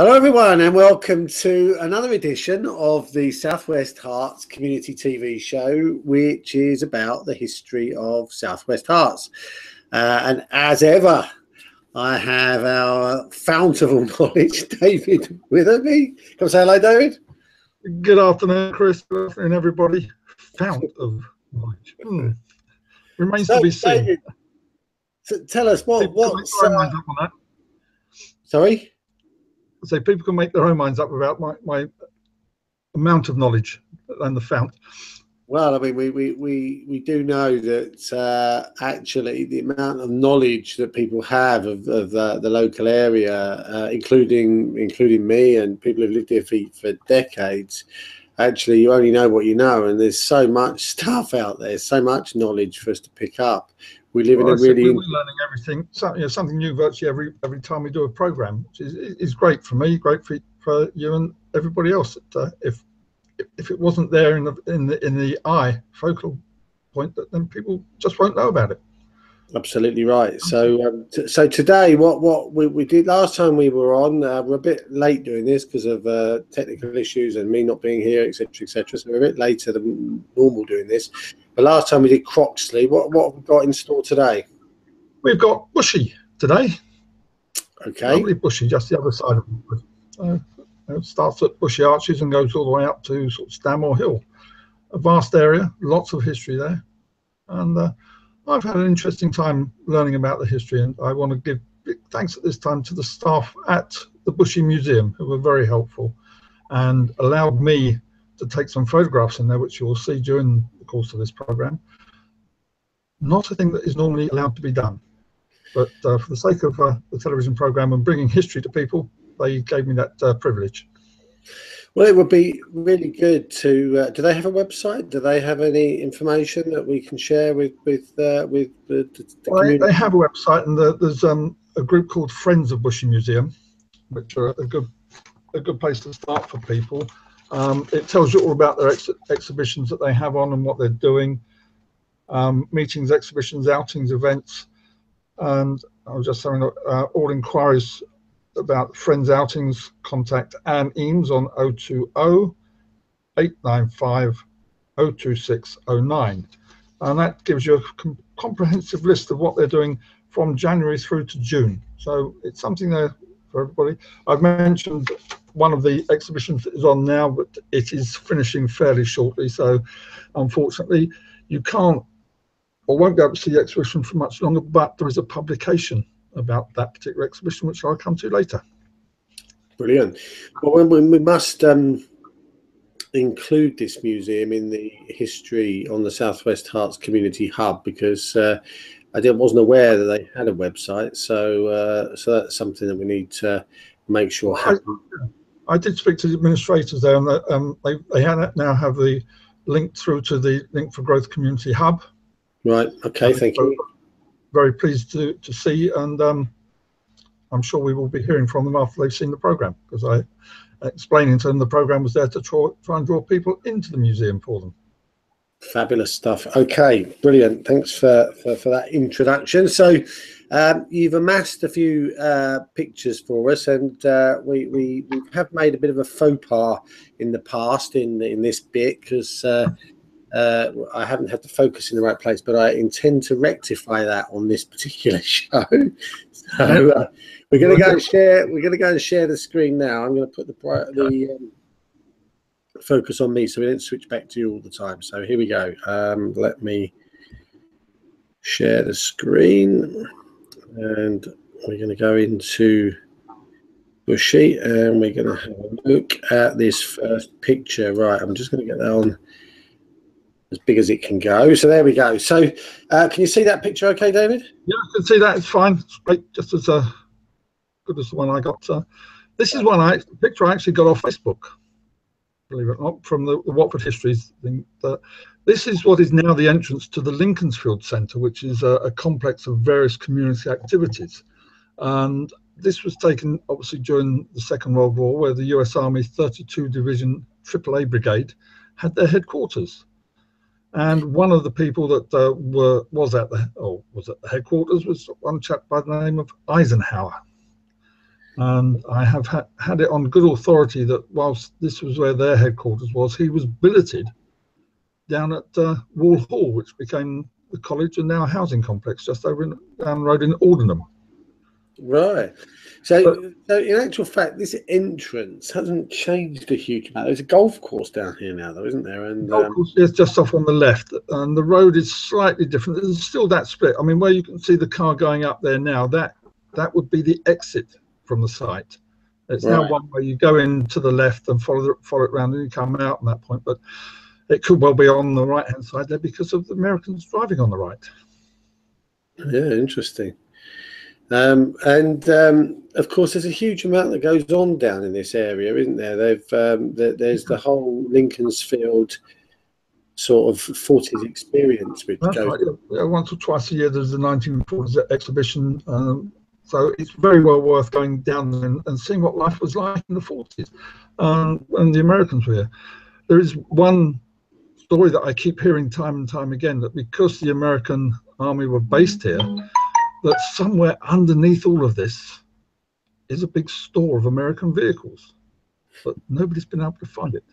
Hello everyone and welcome to another edition of the Southwest Herts Community TV show, which is about the history of Southwest Herts. And as ever, I have our fount of all knowledge, David, with me. Come say hello, David. Good afternoon, Chris. Good afternoon, everybody. Fount of knowledge. Remains so, to be seen. David, so tell us what. Sorry? So people can make their own minds up about my amount of knowledge and the fount. Well, I mean, we do know that actually the amount of knowledge that people have of the local area, including me and people who've lived here for decades, actually you only know what you know, and there's so much stuff out there, so much knowledge for us to pick up. We live in a really... We're learning everything, so, you know, something new virtually every time we do a programme, which is great for me, great for you and everybody else. If it wasn't there in the eye focal point, then people just won't know about it. Absolutely right. So so today, what we did last time we were on, we're a bit late doing this because of technical issues and me not being here, etc., etc. So we're a bit later than normal doing this. But last time we did Croxley. What have we got in store today? We've got Bushey today. Okay. Lovely Bushey, just the other side of it. It starts at Bushey Arches and goes all the way up to sort of Stanmore Hill. A vast area, lots of history there, and I've had an interesting time learning about the history, and I want to give big thanks at this time to the staff at the Bushey Museum, who were very helpful and allowed me to take some photographs in there, which you will see during the course of this program. Not a thing that is normally allowed to be done, but for the sake of the television program and bringing history to people, they gave me that privilege. Well, it would be really good to, do they have a website? Do they have any information that we can share with the community? They have a website, and there's a group called Friends of Bushey Museum, which are a good place to start for people. It tells you all about their exhibitions that they have on and what they're doing, meetings, exhibitions, outings, events, and I was just saying all inquiries about Friends outings, contact Anne Eames on 020-895-02609, and that gives you a comprehensive list of what they're doing from January through to June. So it's something there for everybody. I've mentioned one of the exhibitions that is on now, but it is finishing fairly shortly, so unfortunately you can't or won't be able to see the exhibition for much longer, but there is a publication about that particular exhibition, which I'll come to later. Brilliant. Well, we must include this museum in the history on the Southwest Herts Community Hub, because I wasn't aware that they had a website, so so that's something that we need to make sure happens. I did speak to the administrators there, and they now have the link through to the Link for Growth Community Hub. Right. Okay. Thank you. Very pleased to see, and I'm sure we will be hearing from them after they've seen the program, because I explaining to them the program was there to try and draw people into the museum for them. Fabulous stuff. Okay, brilliant. Thanks for that introduction. So you've amassed a few pictures for us, and we have made a bit of a faux pas in the past in this bit, because I haven't had the focus in the right place, but I intend to rectify that on this particular show. So we're going to go and share. We're going to go and share the screen now. I'm going to put the focus on me, so we don't switch back to you all the time. So here we go. Let me share the screen, and we're going to go into Bushey, and we're going to have a look at this first picture. Right, I'm just going to get that on as big as it can go. So there we go. So can you see that picture okay, David? Yeah, I can see that. It's fine. It's great, just as good as the one I got. This is the picture I actually got off Facebook, believe it or not, from the Watford Histories thing. This is what is now the entrance to the Lincolnsfield Center, which is a complex of various community activities. And this was taken, obviously, during the Second World War, where the US Army 32 Division AAA Brigade had their headquarters. And one of the people that was at the headquarters was one chap by the name of Eisenhower. And I have had it on good authority that whilst this was where their headquarters was, he was billeted down at Wall Hall, which became the college and now a housing complex just over in, down the road in Aldenham. Right. So in actual fact, this entrance hasn't changed a huge amount. There's a golf course down here now, though, isn't there? And golf course is just off on the left, and the road is slightly different. There's still that split. I mean, where you can see the car going up there now, that would be the exit from the site. It's right. Now one where you go in to the left and follow it round, and you come out on that point. But it could well be on the right-hand side there because of the Americans driving on the right. Yeah, interesting. Of course, there's a huge amount that goes on down in this area, isn't there? There's the whole Lincolnsfield sort of 40s experience. Which goes right. Yeah, once or twice a year, there's the 1940s exhibition. So it's very well worth going down and seeing what life was like in the 40s when the Americans were here. There is one story that I keep hearing time and time again, that because the American army were based here, that somewhere underneath all of this is a big store of American vehicles, but nobody's been able to find it.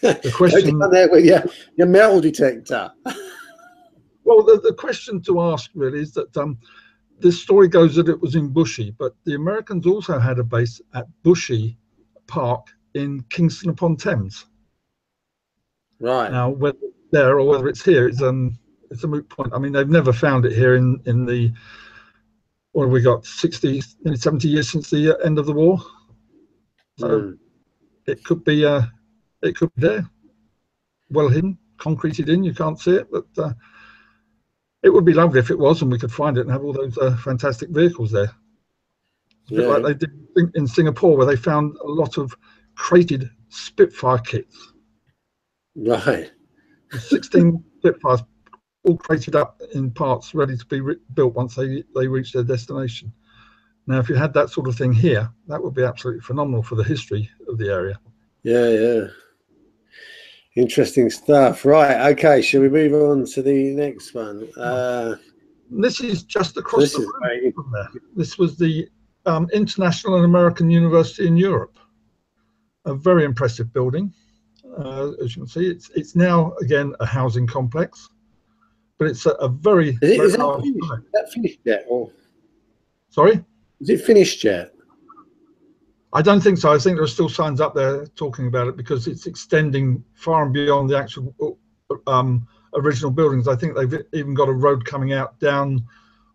The question there with your metal detector. Well, the question to ask really is that this story goes that it was in Bushey, but the Americans also had a base at Bushey Park in Kingston upon Thames. Right. Now, whether there or whether it's here is it's a moot point. I mean, they've never found it here in the, what have we got, 60, 70 years since the end of the war. So it could be there, well hidden, concreted in. You can't see it, but it would be lovely if it was, and we could find it and have all those fantastic vehicles there. Yeah. Like they did in Singapore, where they found a lot of crated Spitfire kits. Right. 16 Spitfires. All crated up in parts, ready to be built once they reach their destination. Now, if you had that sort of thing here, that would be absolutely phenomenal for the history of the area. Yeah, yeah. Interesting stuff. Right, okay, shall we move on to the next one? This is just across the road from there. This was the International and American University in Europe. A very impressive building. As you can see, it's now, again, a housing complex. But it's a very. Is that finished? Is that finished yet? Or sorry, is it finished yet? I don't think so. I think there are still signs up there talking about it because it's extending far and beyond the actual original buildings. I think they've even got a road coming out down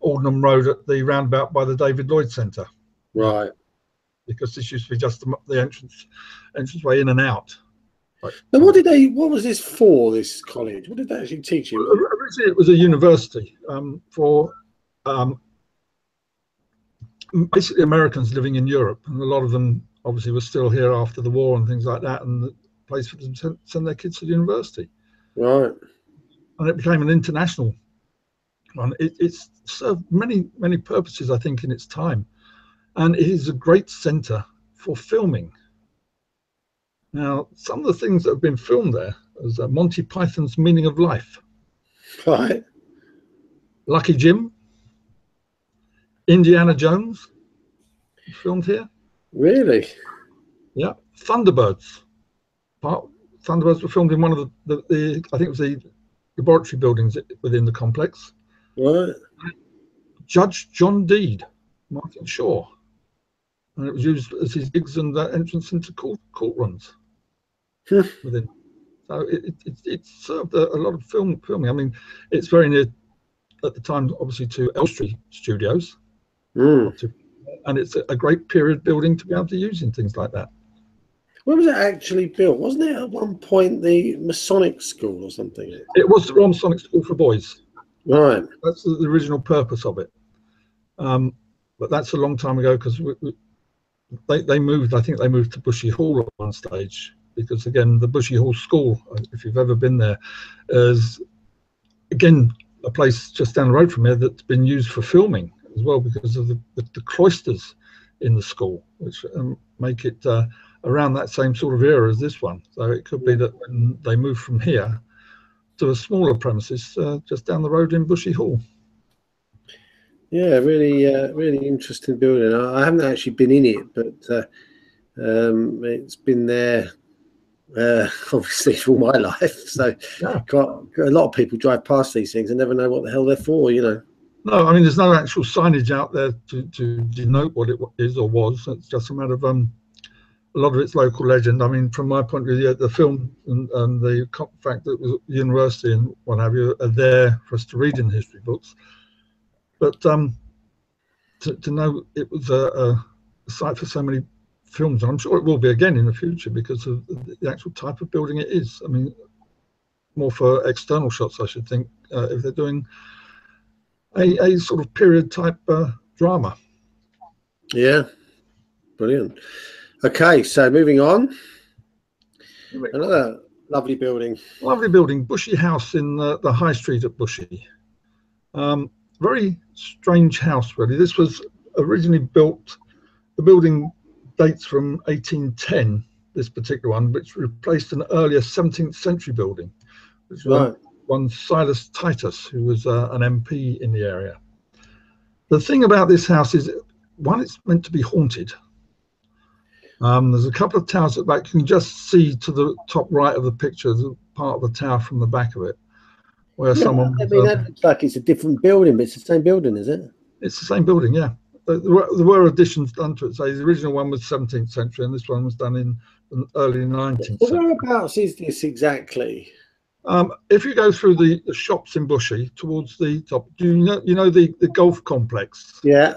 Aldenham Road at the roundabout by the David Lloyd Center. Right. Because this used to be just the entranceway in and out. Right. Now, what was this for, this college? What did they actually teach you? Originally, it was a university for basically Americans living in Europe, and a lot of them obviously were still here after the war and things like that, and the place for them to send their kids to the university. Right. And it became an international one. It's served many, many purposes, I think, in its time. And it is a great centre for filming. Now, some of the things that have been filmed there is Monty Python's Meaning of Life. Right. Lucky Jim. Indiana Jones. Filmed here. Really? Yeah. Thunderbirds. Thunderbirds were filmed in one of the I think it was the laboratory buildings within the complex. Right. Judge John Deed. Martin Shaw. And it was used as his gigs and entrance into court runs. Within. So it served a lot of filming. I mean, it's very near at the time, obviously, to Elstree Studios, and it's a great period building to be able to use in things like that. When was it actually built? Wasn't it at one point the Masonic School or something? It was the Masonic School for boys. Right. That's the original purpose of it. But that's a long time ago because they moved. I think they moved to Bushey Hall at one stage. Because again, the Bushey Hall School, if you've ever been there, is again a place just down the road from here that's been used for filming as well because of the cloisters in the school, which make it around that same sort of era as this one. So it could be that when they move from here to a smaller premises just down the road in Bushey Hall. Yeah, really, really interesting building. I haven't actually been in it, but it's been there obviously for all my life. So a lot of people drive past these things and never know what the hell they're for, you know. No, I mean, there's no actual signage out there to denote what it is or was. It's just a matter of a lot of it's local legend. I mean, from my point of view, the film and the fact that it was at the university and what have you are there for us to read in history books. But to know it was a site for so many films, and I'm sure it will be again in the future because of the actual type of building it is. I mean, more for external shots, I should think, if they're doing a sort of period type drama. Yeah, brilliant. Okay, so moving on. Another lovely building. Lovely building, Bushey House in the High Street at Bushey. Very strange house, really. This was originally built, the building dates from 1810, this particular one, which replaced an earlier 17th century building, which was one Silas Titus, who was an MP in the area. The thing about this house is, one, it's meant to be haunted. There's a couple of towers at the back. You can just see to the top right of the picture, the part of the tower from the back of it. Where someone, I mean, that looks like it's a different building, but it's the same building, is it? It's the same building, yeah. There were additions done to it. So the original one was 17th century, and this one was done in the early 19th century. Whereabouts is this exactly? If you go through the shops in Bushey, towards the top, you know the golf complex? Yeah.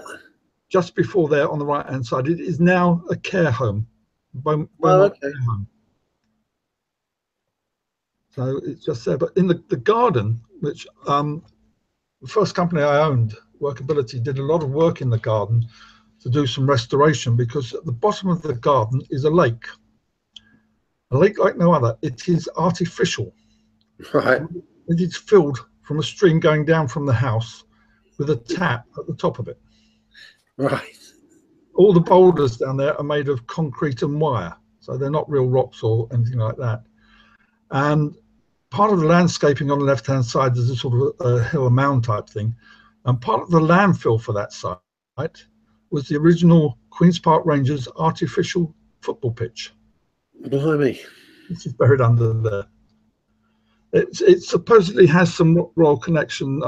Just before there on the right-hand side, it is now a care home. Care home. So it's just there, but in the garden, which the first company I owned, WorkAbility, did a lot of work in the garden to do some restoration, because at the bottom of the garden is a lake like no other. It is artificial. Right. It is filled from a stream going down from the house with a tap at the top of it. Right. All the boulders down there are made of concrete and wire, so they're not real rocks or anything like that. And part of the landscaping on the left-hand side is a sort of a hill and mound type thing. And part of the landfill for that site was the original Queen's Park Rangers artificial football pitch. Blimey. This is buried under there. It supposedly has some royal connection.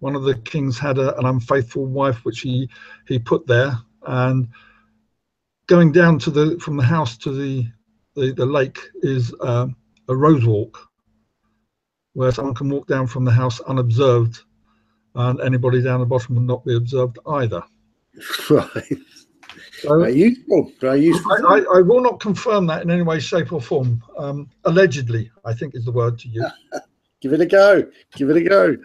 One of the kings had an unfaithful wife, which he put there. And going down to from the house to the lake is a rose walk, where someone can walk down from the house unobserved, and anybody down the bottom will not be observed either. Right. So, Very useful. I will not confirm that in any way, shape or form. Allegedly, I think is the word to use. Give it a go. Give it a go.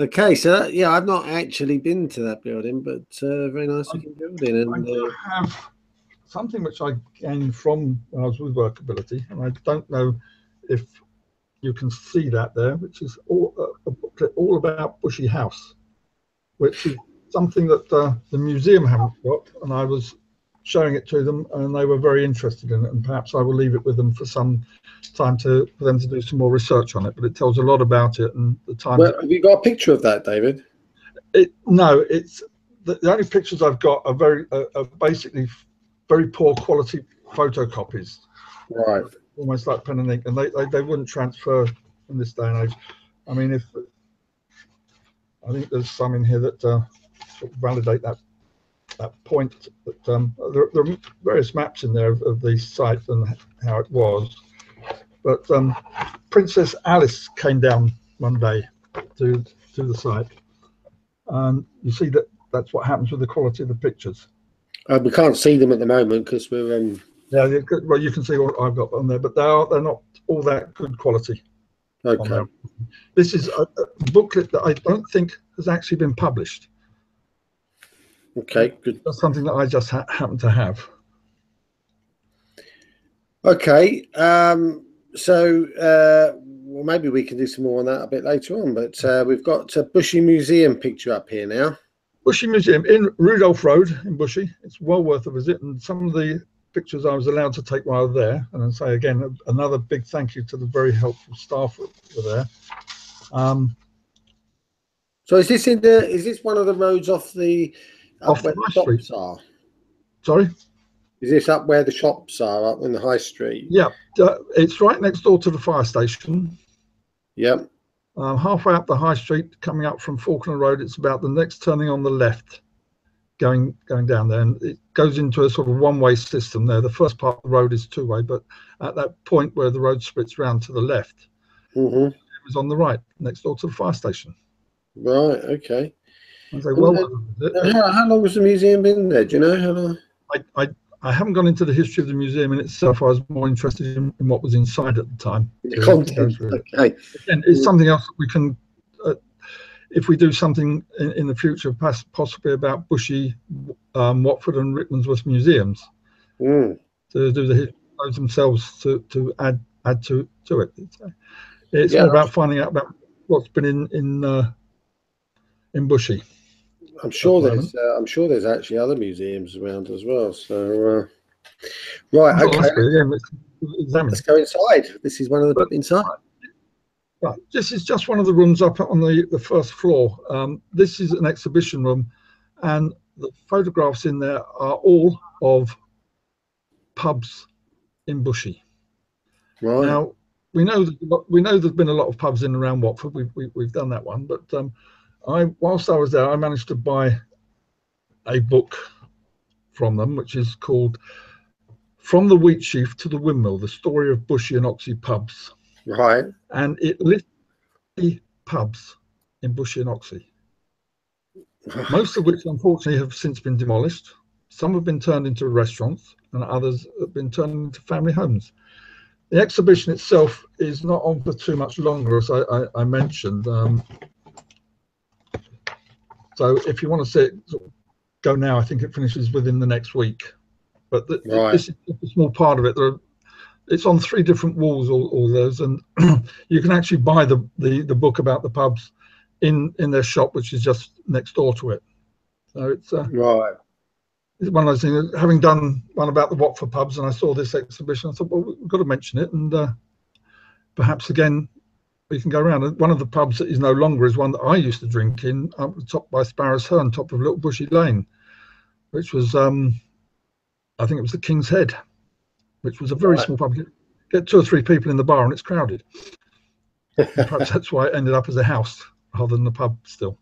Okay, so I've not actually been to that building, but very nice looking building. And I have something which I gained from when I was with WorkAbility, and I don't know if you can see that there, which is a booklet all about Bushey House, which is something that the museum haven't got, and I was showing it to them, and they were very interested in it, and perhaps I will leave it with them for some time for them to do some more research on it, but it tells a lot about it and the time. Well, have you got a picture of that, David? No, it's the only pictures I've got are basically very poor quality photocopies, right? Almost like pen and ink, and they wouldn't transfer in this day and age. I mean, if I think there's some in here that validate that point. That there are various maps in there of the site and how it was. But Princess Alice came down one day to the site, and you see that's what happens with the quality of the pictures. We can't see them at the moment because we're in. Yeah, well, you can see what I've got on there, but they're not all that good quality. Okay. This is a booklet that I don't think has actually been published. Okay, good. That's something that I just happen to have. Okay, well, maybe we can do some more on that a bit later on, but we've got a Bushey Museum picture up here now. Bushey Museum in Rudolph Road in Bushey. It's well worth a visit, and some of the pictures I was allowed to take while there, and I'll say again another big thank you to the very helpful staff that were there. So is this in the? Is this one of the roads off the? Off where the shops are. Sorry. Is this up where the shops are, up in the high street? Yeah, it's right next door to the fire station. Yep. Halfway up the high street, coming up from Falkland Road, it's about the next turning on the left, going down there, and it goes into a sort of one-way system there. The first part of the road is two-way, but at that point where the road splits round to the left, it was on the right, next door to the fire station. Right. Okay. I say, well, how long has the museum been there? Do you know how long? I haven't gone into the history of the museum in itself. I was more interested in what was inside at the time. The content. Okay. Again, it's something else that we can, if we do something in the future, possibly about Bushey, Watford and Rickmansworth museums, to do the history of those themselves, to add to it. It's all about finding out about what's been in Bushey. I'm sure there's actually other museums around as well. So, right, okay. Let's go inside. This is one of the inside. Right, this is just one of the rooms up on the first floor. This is an exhibition room, and the photographs in there are all of pubs in Bushey. Right. Now we know there's been a lot of pubs in and around Watford. We've done that one, but. Whilst I was there, I managed to buy a book from them, which is called From the Wheat Sheaf to the Windmill, The Story of Bushey and Oxhey Pubs. Right. And it lists the pubs in Bushey and Oxhey, most of which, unfortunately, have since been demolished. Some have been turned into restaurants, and others have been turned into family homes. The exhibition itself is not on for too much longer, as I mentioned. So if you want to see it go now, I think it finishes within the next week. But this is a small part of it. It's on three different walls, all those. And you can actually buy the book about the pubs in their shop, which is just next door to it. So it's, it's one of those things. Having done one about the Watford pubs and I saw this exhibition, I thought, well, we've got to mention it. And perhaps again, you can go around. One of the pubs that is no longer is one that I used to drink in, up the top by Sparrows Herne, top of Little Bushey Lane, which was, I think it was the King's Head, which was a very small pub. Get two or three people in the bar and it's crowded. Perhaps that's why it ended up as a house rather than the pub still.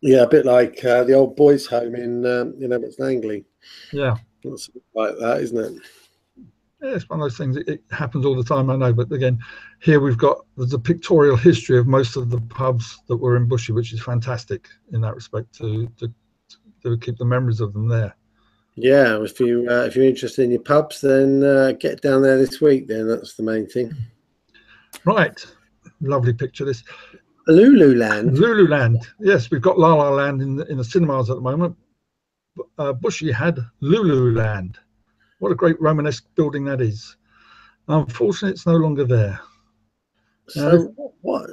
Yeah, a bit like the old boys' home in Hubert von Herkomer. Yeah, it's like that, isn't it? Yeah, it's one of those things. It happens all the time, I know. But again, here we've got the pictorial history of most of the pubs that were in Bushey, which is fantastic in that respect to keep the memories of them there. Yeah, if you're interested in your pubs, then get down there this week. Then that's the main thing. Right, lovely picture. This Lululand. Lululand. Yes, we've got La La Land in the cinemas at the moment. Bushey had Lululand. What a great Romanesque building that is. Unfortunately, it's no longer there. So what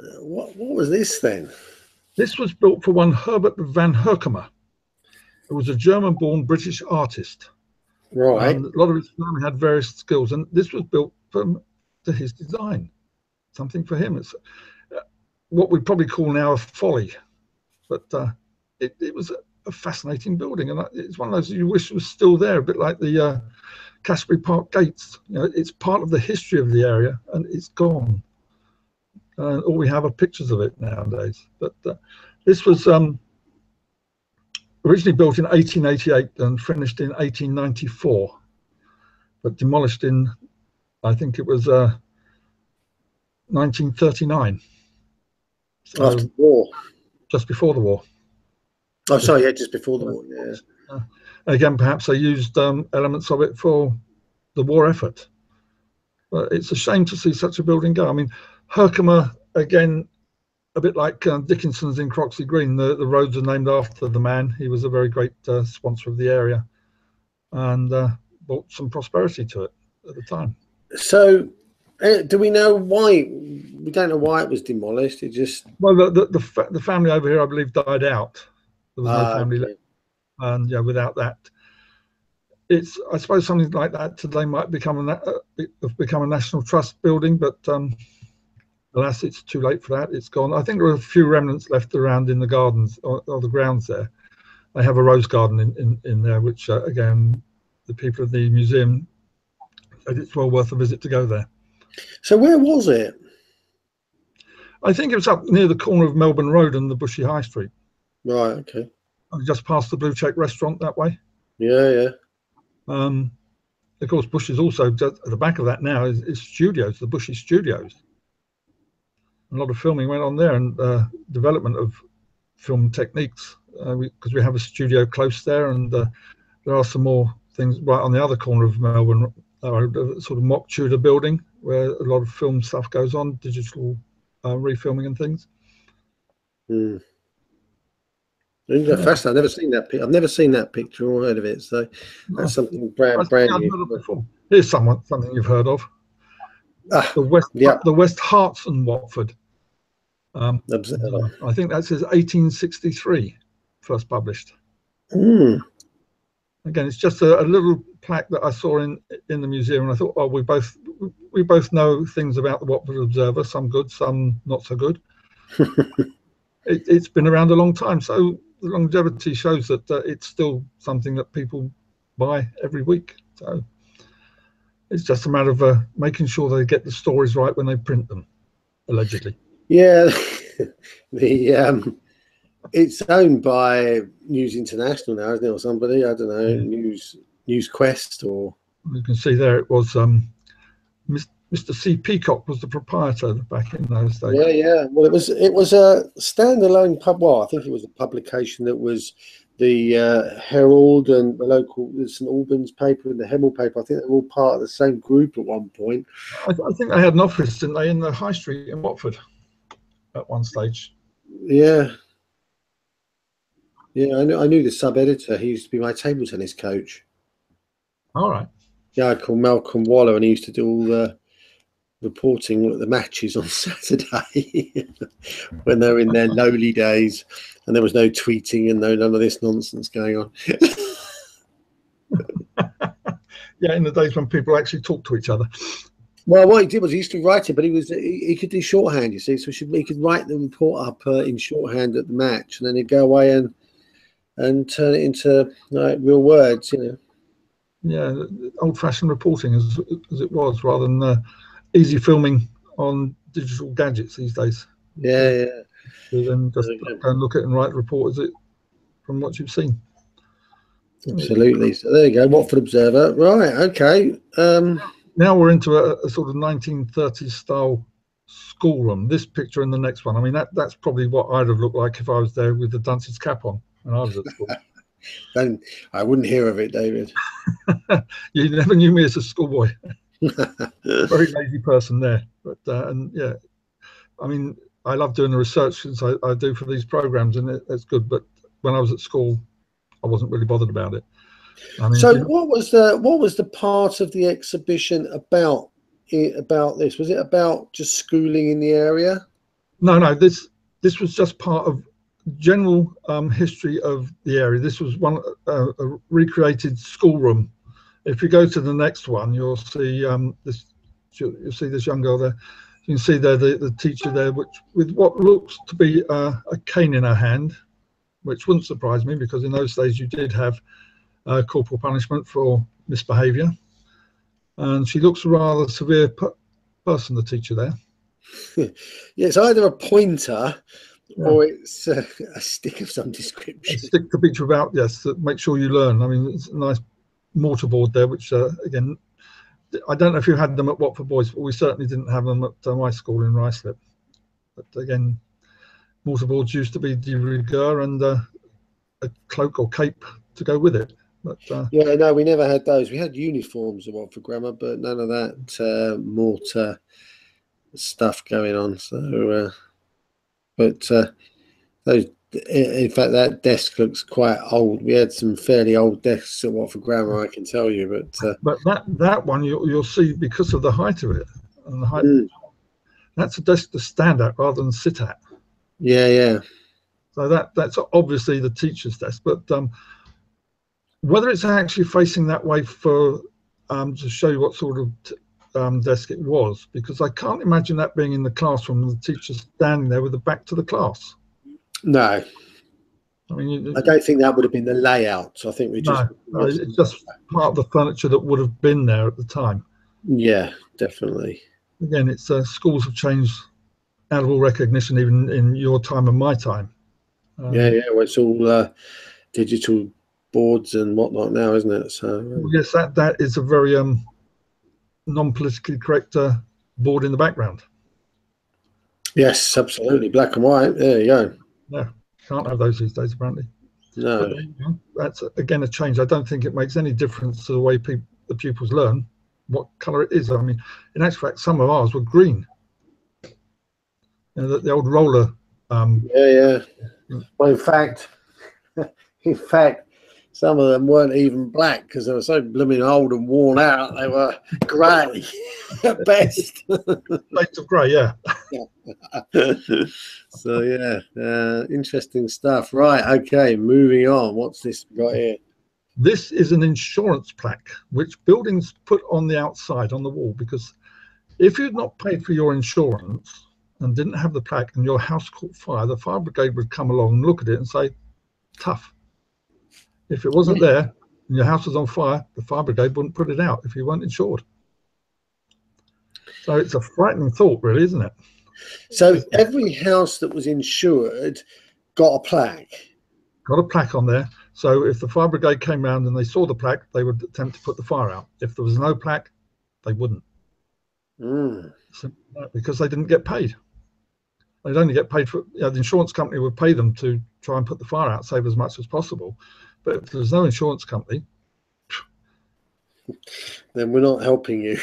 was this then? This was built for one Hubert von Herkomer, who was a German-born British artist. Right. A lot of his family had various skills, and this was built to his design, something for him. It's what we probably call now a folly, but it was a fascinating building, and it's one of those you wish was still there, a bit like the Casbury Park gates. You know, it's part of the history of the area, and it's gone. All we have are pictures of it nowadays. But this was originally built in 1888 and finished in 1894, but demolished in, I think it was 1939. So after the war. Just before the war. Oh, sorry, yeah, just before the war, yeah. Again, perhaps they used elements of it for the war effort. But it's a shame to see such a building go. I mean, Herkomer, again, a bit like Dickinson's in Croxley Green, the roads are named after the man. He was a very great sponsor of the area and brought some prosperity to it at the time. So do we know why? We don't know why it was demolished. It just... Well, the family over here, I believe, died out. There was no family left, and yeah, without that, it's I suppose something like that today might become a national trust building, but Alas, it's too late for that. It's gone. I think there are a few remnants left around in the gardens or the grounds there. I have a rose garden in there, which again, the people of the museum said it's well worth a visit to go there. So where was it? I think it was up near the corner of Melbourne Road and the Bushey High Street. Right. Okay. Just past the Blue Check restaurant that way. Yeah. Yeah. Of course, Bushey's also just at the back of that now is studios, the Bushey Studios. A lot of filming went on there, and development of film techniques, because we have a studio close there, and there are some more things right on the other corner of Melbourne, sort of mock Tudor building where a lot of film stuff goes on, digital refilming and things. Mm. Yeah. Fascinating. I've never seen that picture or heard of it, so that's something brand new. Here's something you've heard of. The West Herts and Watford. I think that says 1863, first published. Mm. Again, it's just a little plaque that I saw in the museum, and I thought, oh, we both know things about the Watford Observer, some good, some not so good. It's been around a long time, so the longevity shows that it's still something that people buy every week. So it's just a matter of making sure they get the stories right when they print them, allegedly. Yeah, it's owned by News International now, isn't it, or somebody? I don't know, yeah. News Quest, or you can see there it was Mr. C. Peacock was the proprietor back in those days. Yeah, yeah. Well, it was a standalone pub. Well, I think it was a publication that was the Herald and the local St. Albans paper and the Hemel paper. I think they were all part of the same group at one point. I think they had an office, didn't they, in the High Street in Watford at one stage. Yeah. Yeah, I knew the sub-editor. He used to be my table tennis coach. All right. Yeah, I called Malcolm Waller, and he used to do all the reporting at the matches on Saturday when they were in their lowly days, and there was no tweeting and none of this nonsense going on. Yeah, in the days when people actually talked to each other. Well, what he did was he used to write it, but he could do shorthand, you see, so he could write the report up in shorthand at the match, and then he'd go away and turn it into like real words, you know. Yeah, old-fashioned reporting as it was, rather than easy filming on digital gadgets these days. Yeah, yeah. So then just go and look at and write the report from what you've seen. Absolutely. So there you go, Watford Observer. Right, okay. Now we're into a sort of 1930s style schoolroom. This picture and the next one. I mean, that's probably what I'd have looked like if I was there with the dunce's cap on when I was at school. Then I wouldn't hear of it, David. You never knew me as a schoolboy. Very lazy person there, but and yeah, I mean, I love doing the research since I do for these programs, and it's good. But when I was at school, I wasn't really bothered about it. I mean, so what was the part of the exhibition about this? Was it about just schooling in the area? No. This was just part of general history of the area. This was one a recreated schoolroom. If you go to the next one, you'll see this young girl there. You can see there the teacher there, which with what looks to be a cane in her hand, which wouldn't surprise me, because in those days you did have corporal punishment for misbehaviour, and she looks a rather severe person, the teacher there. Yeah, it's either a pointer. Yeah. Or it's a stick of some description. A stick to beat you about, yes. Make sure you learn. I mean, it's a nice mortarboard there, which again, I don't know if you had them at Watford Boys, but we certainly didn't have them at my school in Ruislip. But again, mortarboards used to be de rigueur, and a cloak or cape to go with it. But yeah, no, we never had those. We had uniforms at Watford Grammar, but none of that mortar stuff going on. So. But in fact, that desk looks quite old. We had some fairly old desks at Watford Grammar, I can tell you. But that one you'll see, because of the height of it and the height. Mm. That's a desk to stand at rather than sit at. Yeah, yeah. So that's obviously the teacher's desk. But whether it's actually facing that way for to show you what sort of desk it was, because I can't imagine that being in the classroom and the teacher standing there with the back to the class. No. I mean, I don't think that would have been the layout. I think we just... No, it's just part of the furniture that would have been there at the time. Yeah, definitely. Again, it's schools have changed out of all recognition, even in your time and my time. Well, it's all digital boards and whatnot now, isn't it? So yes, that is a very non-politically correct board in the background. Yes, absolutely, black and white. There you go. Yeah, can't have those these days, apparently. No, but that's again a change. I don't think it makes any difference to the way the pupils learn what colour it is. I mean, in actual fact, some of ours were green. You know, the old roller. Well, in fact, some of them weren't even black because they were so blooming old and worn out. They were grey at best. Shades of grey, yeah. So yeah, interesting stuff. Right, okay, moving on. What's this got here? This is an insurance plaque which buildings put on the outside on the wall, because if you'd not paid for your insurance and didn't have the plaque and your house caught fire, the fire brigade would come along and look at it and say, tough. If it wasn't there and your house was on fire, the fire brigade wouldn't put it out if you weren't insured. So it's a frightening thought, really, isn't it? So every house that was insured got a plaque. Got a plaque on there. So if the fire brigade came round and they saw the plaque, they would attempt to put the fire out. If there was no plaque, they wouldn't. Mm. So, because they didn't get paid. They'd only get paid for, you know, the insurance company would pay them to try and put the fire out, save as much as possible. But if there's no insurance company, then we're not helping you.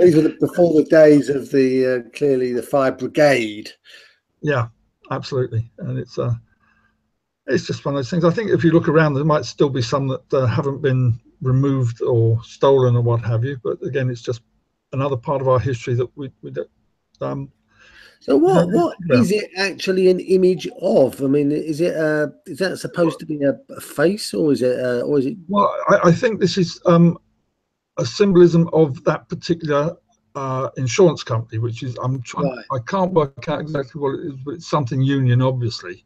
These were before the days of the clearly the fire brigade. Yeah, absolutely. And it's just one of those things. I think if you look around, there might still be some that haven't been removed or stolen or what have you. But again, it's just another part of our history that we don't. So what is it actually an image of? I mean, is that supposed to be a face, or is it Well, I think this is a symbolism of that particular insurance company, which is I can't work out exactly what it is, but it's something union, obviously.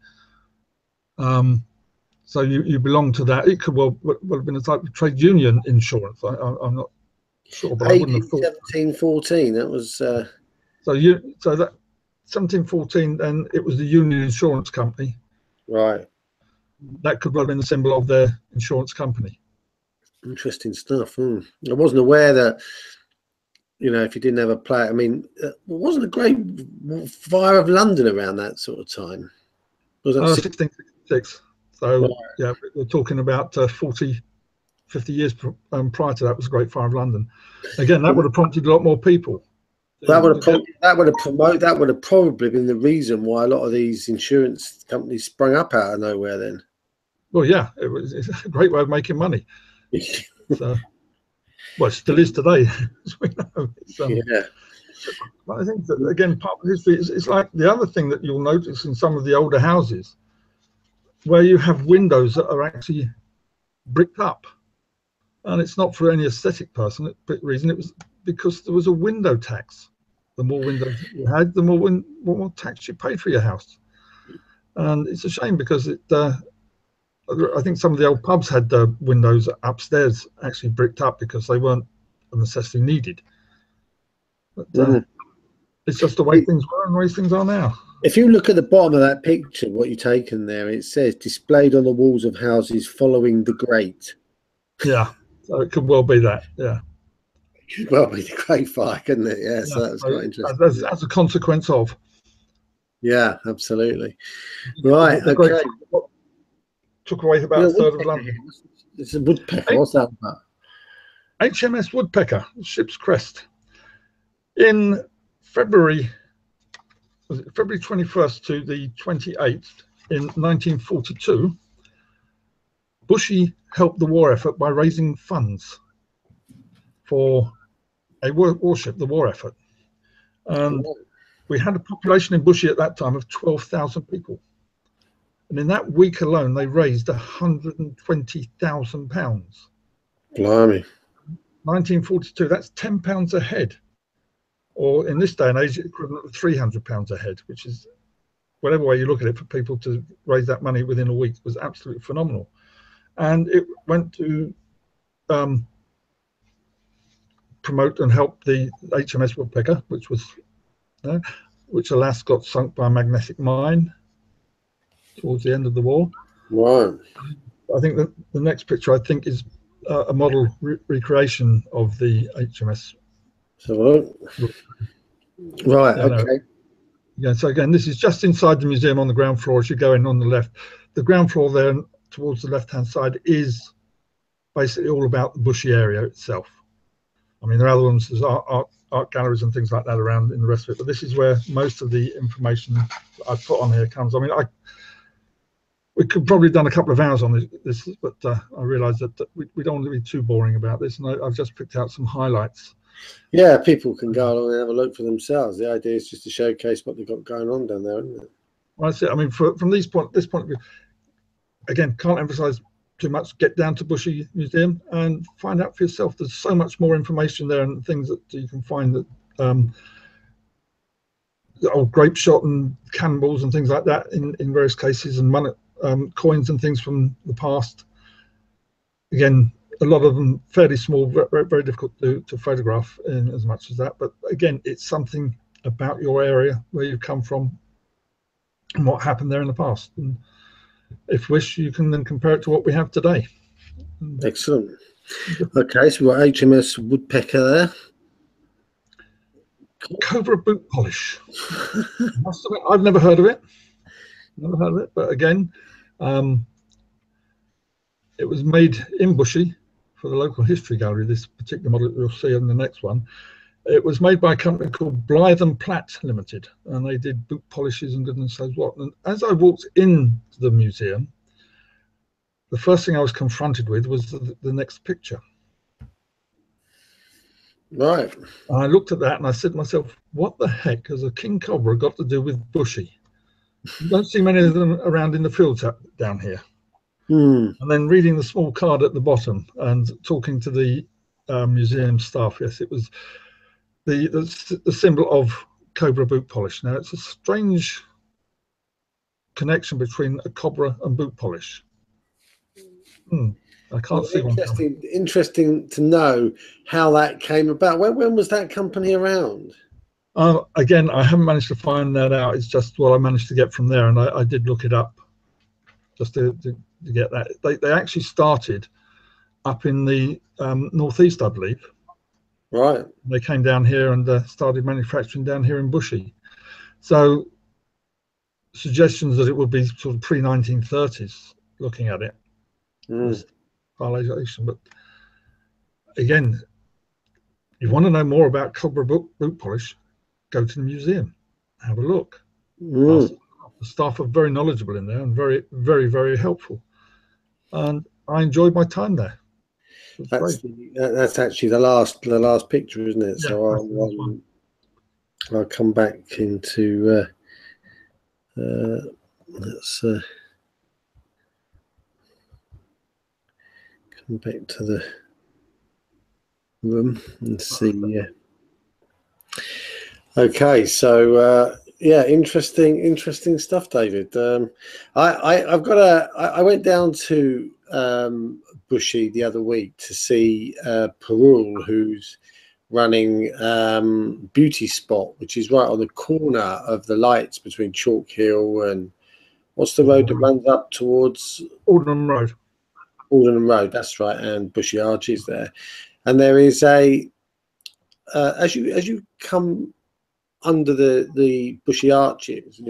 So you belong to that. It could well have been a type of trade union insurance. I'm not sure, but I wouldn't have thought. 1714. That was. So that 1714, then it was the Union Insurance Company. Right. That could well have been the symbol of their insurance company. Interesting stuff. Mm. I wasn't aware that, you know, if you didn't have a plaque, I mean, wasn't a great fire of London around that sort of time? Was that 1666? So right. Yeah, we're talking about 40, 50 years prior to that was the Great Fire of London. Again, that would have prompted a lot more people. That would have probably been the reason why a lot of these insurance companies sprung up out of nowhere then. Well, yeah, it's a great way of making money. So, well, it still is today, as we know. Yeah. But I think that, again, part of history is it's like the other thing that you'll notice in some of the older houses where you have windows that are actually bricked up. And it's not for any aesthetic reason. It was because there was a window tax. The more windows you had, the more tax you paid for your house. And it's a shame because it. I think some of the old pubs had the windows upstairs actually bricked up because they weren't a necessity needed. But it's just the way things were and the way things are now. If you look at the bottom of that picture, what you've taken there, it says displayed on the walls of houses following the Great. Yeah, so it could well be that. Yeah, it could well be the Great Fire, couldn't it? Yeah, so that's quite interesting. That's a consequence of. Yeah, absolutely. Right. Okay. Great, took away about a third of London. It's a woodpecker. What's that about? HMS Woodpecker, ship's crest. In February 21st to the 28th in 1942. Bushey helped the war effort by raising funds for a warship, the war effort. We had a population in Bushey at that time of 12,000 people. And in that week alone, they raised £120,000. Blimey. 1942, that's £10 a head, or in this day and age, equivalent to £300 a head, which is, whatever way you look at it, for people to raise that money within a week was absolutely phenomenal. And it went to promote and help the HMS Woodpecker, which was, which alas got sunk by a magnetic mine towards the end of the war. Wow. I think that the next picture, I think, is a model recreation of the HMS. So, right, okay. Yeah, so again, this is just inside the museum on the ground floor. As you go in on the left, the ground floor there towards the left-hand side is basically all about the Bushey area itself. I mean, there are other ones, there's art galleries and things like that around in the rest of it, but this is where most of the information I put on here comes. I mean, we could probably have done a couple of hours on this, but I realised that we don't want to be too boring about this, and I've just picked out some highlights. Yeah, people can go along and have a look for themselves. The idea is just to showcase what they've got going on down there, isn't it? Well, that's it. I mean, from this point of view, again, can't emphasise too much. Get down to Bushey Museum and find out for yourself. There's so much more information there and things that you can find that the old grape shot and cannonballs and things like that in various cases, and money, coins and things from the past. Again, a lot of them fairly small, very, very difficult to photograph in as much as that. But again, it's something about your area, where you've come from and what happened there in the past. And if wish, you can then compare it to what we have today. Excellent. Okay, so we've got HMS Woodpecker there. Cobra boot polish. I've never heard of it. Never heard of it. But again, it was made in Bushey for the local history gallery. This particular model that you'll see in the next one. It was made by a company called Blythe and Platt Limited, and they did boot polishes and goodness knows what. And as I walked into the museum, the first thing I was confronted with was the next picture. Right. And I looked at that and I said to myself, what the heck has a king cobra got to do with Bushey? You don't see many of them around in the fields down here. Mm. And then reading the small card at the bottom and talking to the museum staff, yes, it was the symbol of cobra boot polish. Now, it's a strange connection between a cobra and boot polish. Mm. I can't see one. Interesting to know how that came about. When was that company around? Again, I haven't managed to find that out. It's just what I managed to get from there, and I did look it up just to get that. They actually started up in the northeast, I believe. Right. They came down here and started manufacturing down here in Bushey. So suggestions that it would be sort of pre-1930s, looking at it. Mm. But again, you want to know more about cobra boot polish, go to the museum, have a look. Mm. The staff are very knowledgeable in there and very, very, very helpful. And I enjoyed my time there. That's actually the last picture, isn't it? Yeah, so I'll come back into let's come back to the room and see. Okay, so yeah, interesting stuff, David. I went down to Bushey the other week to see Perul, who's running Beauty Spot, which is right on the corner of the lights between Chalk Hill and what's the road that runs up towards Aldenham Road. Aldenham Road, that's right, and Bushey Arches there. And there is a as you come under the Bushey Arches, and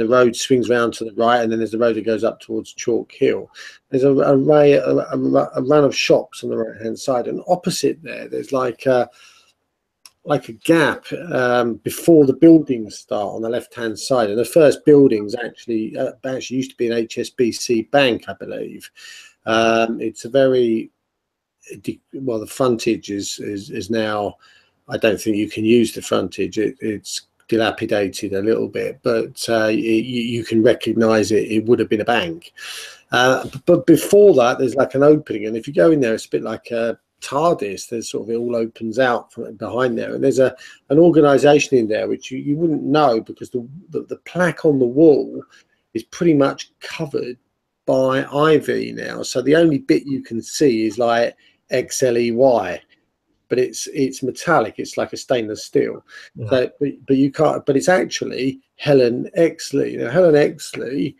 the road swings round to the right, and then there's the road that goes up towards Chalk Hill. There's a run of shops on the right hand side, and opposite there's like a gap before the buildings start on the left hand side. And the first buildings actually used to be an HSBC bank, I believe. It's a very well, the frontage is now, I don't think you can use the frontage. It's dilapidated a little bit, but you can recognise it. It would have been a bank. But before that, there's like an opening, and if you go in there, it's a bit like a TARDIS, there's sort of, it all opens out from behind there, and there's an organisation in there which you wouldn't know, because the plaque on the wall is pretty much covered by ivy now, so the only bit you can see is like XLEY, but it's metallic, it's like a stainless steel. Yeah. So, but you can't, but it's actually Helen Exley. Now Helen Exley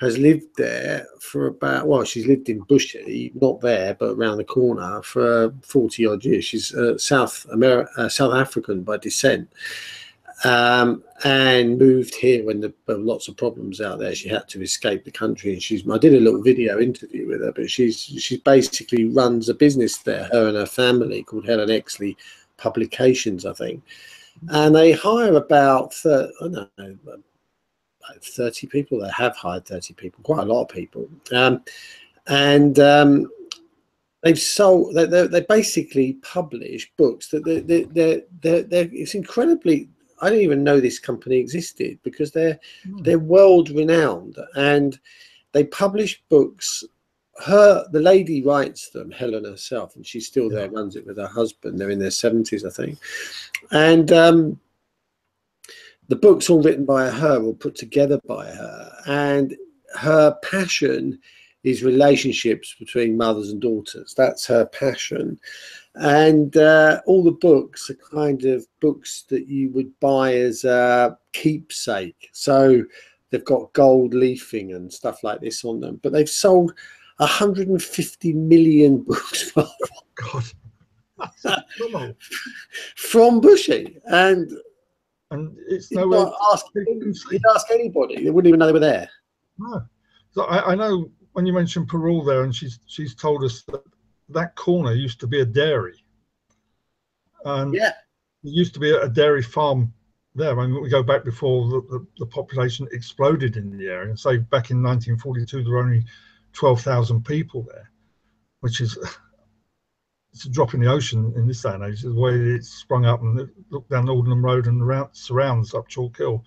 has lived there for about, well, she's lived in Bushey, not there, but around the corner for 40 odd years. She's South African by descent, and moved here when there were lots of problems out there. She had to escape the country, and I did a little video interview with her, but she basically runs a business there, her and her family, called Helen Exley Publications, I think. And they hire about, I don't know, 30 people. They have hired 30 people, quite a lot of people, they've sold. They basically publish books that it's incredibly. I didn't even know this company existed, because they're world renowned, and they publish books. The lady writes them, Helen herself, and she's still there, runs it with her husband. They're in their 70s, I think, and. The book's all written by her or put together by her, and her passion is relationships between mothers and daughters. That's her passion. And all the books are kind of books that you would buy as a keepsake. So they've got gold leafing and stuff like this on them, but they've sold 150 million books. Oh, God. Come on. From Bushey. And it's nowhere. You'd ask anybody; they wouldn't even know they were there. No, so I know when you mentioned Parole there, and she's told us that that corner used to be a dairy. Yeah, there used to be a dairy farm there. I mean, we go back before the population exploded in the area. So back in 1942, there were only 12,000 people there, which is. It's a drop in the ocean in this day and age, the way it's sprung up, and look down Aldenham Road and around surrounds up Chalk Hill.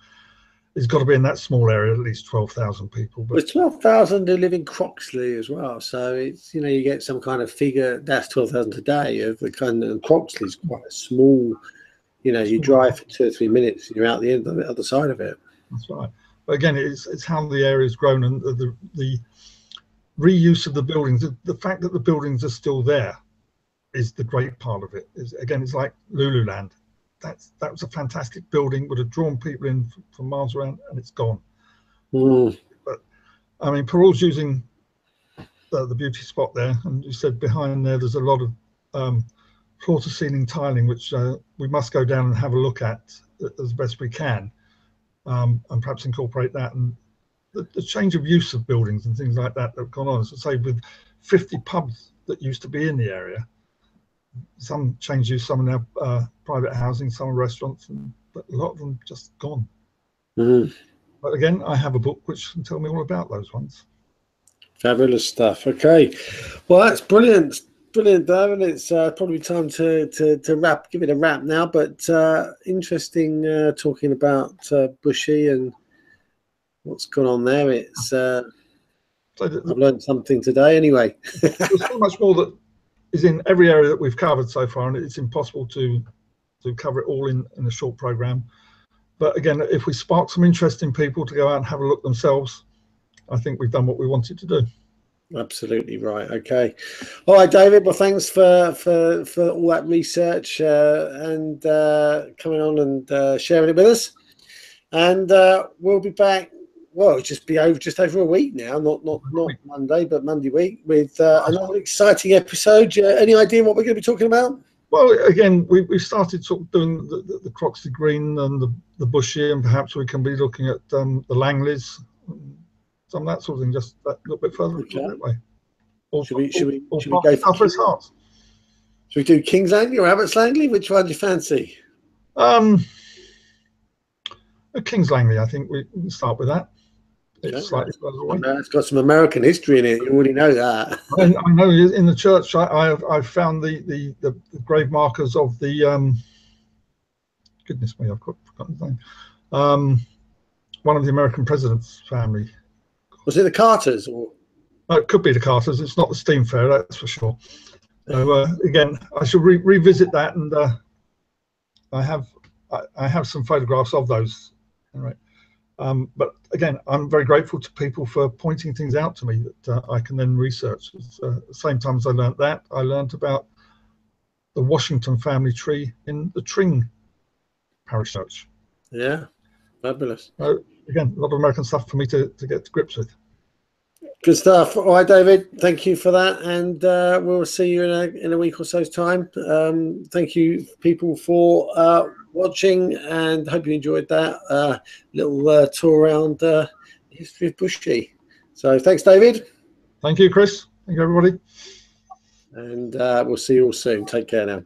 It's got to be in that small area at least 12,000 people. But 12,000 who live in Croxley as well, so it's, you know, you get some kind of figure that's 12,000 today of the kind of, Croxley's quite a small, you know, you drive for 2 or 3 minutes and you're out the end of the other side of it. That's right. But again, it's how the area's grown, and the reuse of the buildings, the fact that the buildings are still there. Is the great part of it. It's like Lululand. That was a fantastic building, would have drawn people in from miles around, and it's gone. Mm. But I mean, Parole's using the beauty spot there, and you said behind there there's a lot of floor to ceiling tiling, which we must go down and have a look at as best we can, and perhaps incorporate that, and the change of use of buildings and things like that have gone on. So say with 50 pubs that used to be in the area. Some change use, some are now private housing, some are restaurants, but a lot of them just gone. Mm. But again, I have a book which can tell me all about those ones. Fabulous stuff. Okay, well, that's brilliant, brilliant, David. It's probably time to wrap, give it a wrap now. But interesting talking about Bushey and what's gone on there. It's I've learned something today, anyway. There's so much more that. Is in every area that we've covered so far, and it's impossible to cover it all in a short program. But again, if we spark some interest in people to go out and have a look themselves, I think we've done what we wanted to do. Absolutely right. Okay, all right, David, well, thanks for all that research and coming on and sharing it with us, and we'll be back. Well, it'll just be over, just over a week now, not Monday, but Monday week, with another exciting episode. Any idea what we're going to be talking about? Well, again, we started sort of doing the Croxley Green and the Bushey, and perhaps we can be looking at the Langleys, some of that sort of thing, just a little bit further. Okay. That way. Or, should we go for Southwest Herts? Should we do King's Langley or Abbots Langley? Which one do you fancy? King's Langley, I think we can start with that. It's, like, it's got some American history in it. You already know that. I know. In the church, I've found the grave markers of the. Goodness me, I've forgotten his name. One of the American president's family. Was it the Carters? Or? It could be the Carters. It's not the steam fair, that's for sure. So again, I shall revisit that, and I have some photographs of those. All right. But again, I'm very grateful to people for pointing things out to me that I can then research. At the same time as I learned that, I learned about the Washington family tree in the Tring parish church. Yeah, fabulous. So, again, a lot of American stuff for me to get to grips with. Good stuff. All right, David, thank you for that, and we'll see you in a week or so's time. Thank you, people, for watching, and hope you enjoyed that little tour around the history of Bushey. So thanks, David. Thank you, Chris. Thank you, everybody. And we'll see you all soon. Take care now.